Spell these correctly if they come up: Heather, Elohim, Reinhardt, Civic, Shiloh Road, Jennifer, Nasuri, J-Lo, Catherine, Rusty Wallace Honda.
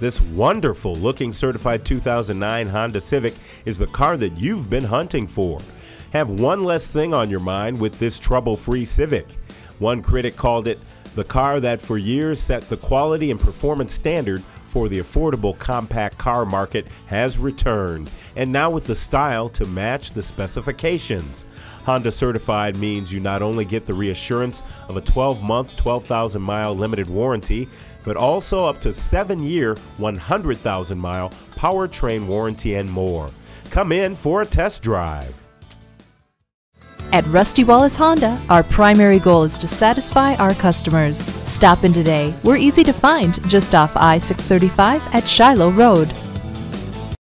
This wonderful looking certified 2009 Honda Civic is the car that you've been hunting for. Have one less thing on your mind with this trouble-free Civic. One critic called it the car that for years set the quality and performance standard for the affordable compact car market has returned, and now with the style to match the specifications. Honda Certified means you not only get the reassurance of a 12-month, 12,000-mile limited warranty, but also up to 7-year, 100,000-mile powertrain warranty and more. Come in for a test drive. At Rusty Wallace Honda, our primary goal is to satisfy our customers. Stop in today. We're easy to find just off I-635 at Shiloh Road.